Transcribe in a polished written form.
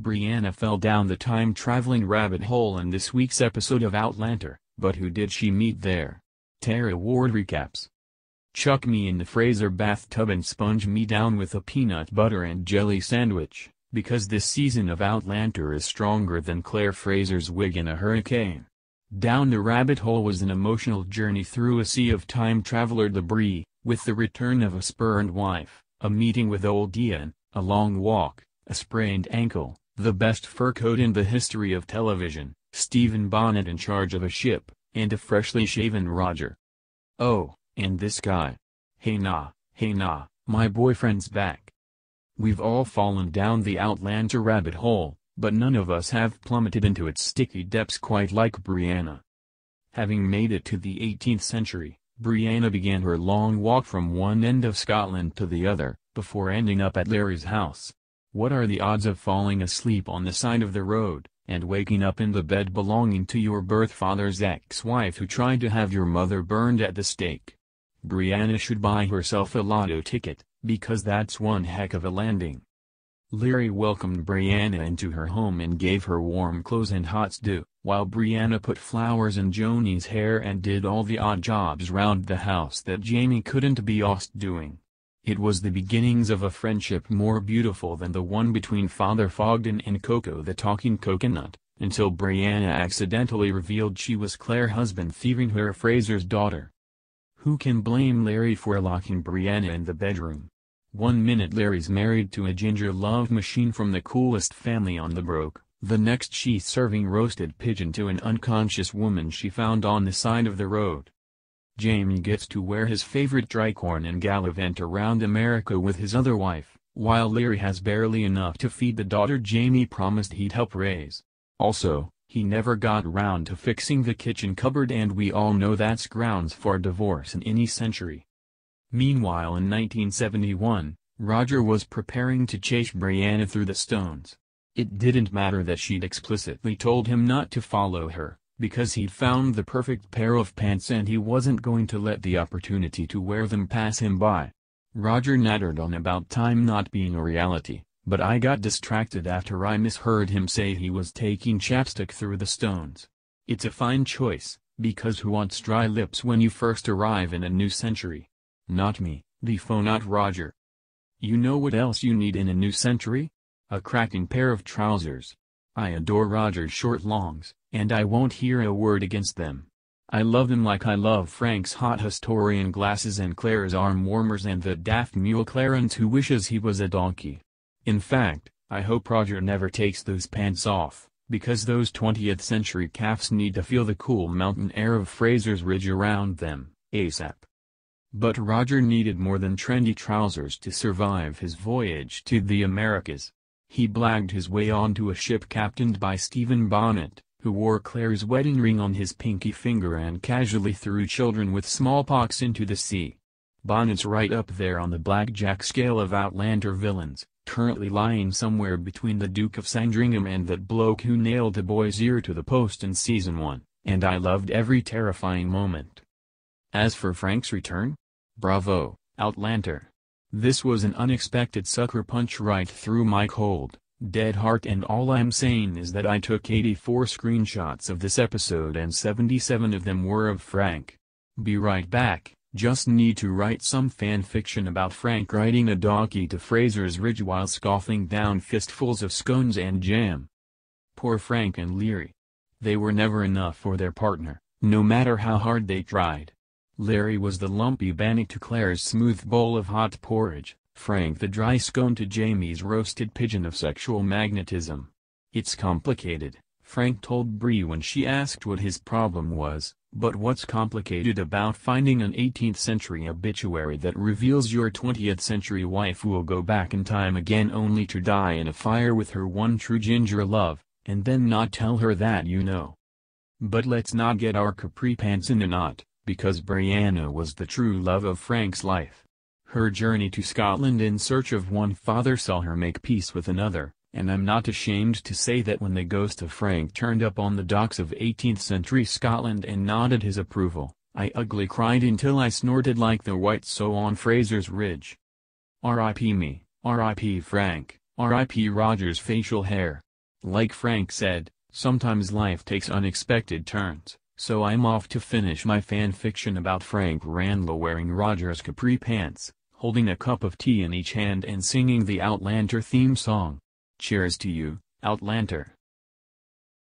Brianna fell down the time-traveling rabbit hole in this week's episode of Outlander, but who did she meet there? Tara Ward recaps. Chuck me in the Fraser bathtub and sponge me down with a peanut butter and jelly sandwich, because this season of Outlander is stronger than Claire Fraser's wig in a hurricane. Down the rabbit hole was an emotional journey through a sea of time-traveler debris, with the return of a spurned wife, a meeting with old Ian, a long walk, a sprained ankle, the best fur coat in the history of television, Stephen Bonnet in charge of a ship, and a freshly shaven Roger. Oh, and this guy. Hey nah, my boyfriend's back. We've all fallen down the Outlander rabbit hole, but none of us have plummeted into its sticky depths quite like Brianna. Having made it to the 18th century, Brianna began her long walk from one end of Scotland to the other, before ending up at Larry's house. What are the odds of falling asleep on the side of the road, and waking up in the bed belonging to your birth father's ex-wife who tried to have your mother burned at the stake? Brianna should buy herself a lotto ticket, because that's one heck of a landing. Larry welcomed Brianna into her home and gave her warm clothes and hot stew, while Brianna put flowers in Joni's hair and did all the odd jobs round the house that Jamie couldn't be asked doing. It was the beginnings of a friendship more beautiful than the one between Father Fogden and Coco the talking coconut, until Brianna accidentally revealed she was Claire's husband thieving her Fraser's daughter. Who can blame Larry for locking Brianna in the bedroom? 1 minute Larry's married to a ginger love machine from the coolest family on the broke, the next she's serving roasted pigeon to an unconscious woman she found on the side of the road. Jamie gets to wear his favorite tricorn and gallivant around America with his other wife, while Larry has barely enough to feed the daughter Jamie promised he'd help raise. Also, he never got round to fixing the kitchen cupboard, and we all know that's grounds for divorce in any century. Meanwhile, in 1971, Roger was preparing to chase Brianna through the stones. It didn't matter that she'd explicitly told him not to follow her, because he'd found the perfect pair of pants and he wasn't going to let the opportunity to wear them pass him by. Roger nattered on about time not being a reality, but I got distracted after I misheard him say he was taking chapstick through the stones. It's a fine choice, because who wants dry lips when you first arrive in a new century? Not me, the foe, not Roger. You know what else you need in a new century? A cracking pair of trousers. I adore Roger's short longs, and I won't hear a word against them. I love them like I love Frank's hot historian glasses and Claire's arm warmers and the daft mule Clarence who wishes he was a donkey. In fact, I hope Roger never takes those pants off, because those 20th century calves need to feel the cool mountain air of Fraser's Ridge around them, ASAP. But Roger needed more than trendy trousers to survive his voyage to the Americas. He blagged his way onto a ship captained by Stephen Bonnet, who wore Claire's wedding ring on his pinky finger and casually threw children with smallpox into the sea. Bonnet's right up there on the blackjack scale of Outlander villains, currently lying somewhere between the Duke of Sandringham and that bloke who nailed a boy's ear to the post in Season 1, and I loved every terrifying moment. As for Frank's return? Bravo, Outlander. This was an unexpected sucker punch right through my cold, dead heart, and all I'm saying is that I took 84 screenshots of this episode and 77 of them were of Frank. Be right back, just need to write some fanfiction about Frank riding a donkey to Fraser's Ridge while scoffing down fistfuls of scones and jam. Poor Frank and Larry. They were never enough for their partner, no matter how hard they tried. Larry was the lumpy bannock to Claire's smooth bowl of hot porridge, Frank the dry scone to Jamie's roasted pigeon of sexual magnetism. It's complicated, Frank told Bri when she asked what his problem was, but what's complicated about finding an 18th century obituary that reveals your 20th century wife will go back in time again only to die in a fire with her one true ginger love, and then not tell her that you know? But let's not get our capri pants in a knot, because Brianna was the true love of Frank's life. Her journey to Scotland in search of one father saw her make peace with another, and I'm not ashamed to say that when the ghost of Frank turned up on the docks of 18th century Scotland and nodded his approval, I ugly cried until I snorted like the white sow on Fraser's Ridge. R.I.P. me, R.I.P. Frank, R.I.P. Roger's facial hair, Like Frank said, sometimes life takes unexpected turns, so I'm off to finish my fan fiction about Frank Randall wearing Roger's capri pants, holding a cup of tea in each hand and singing the Outlander theme song. Cheers to you, Outlander.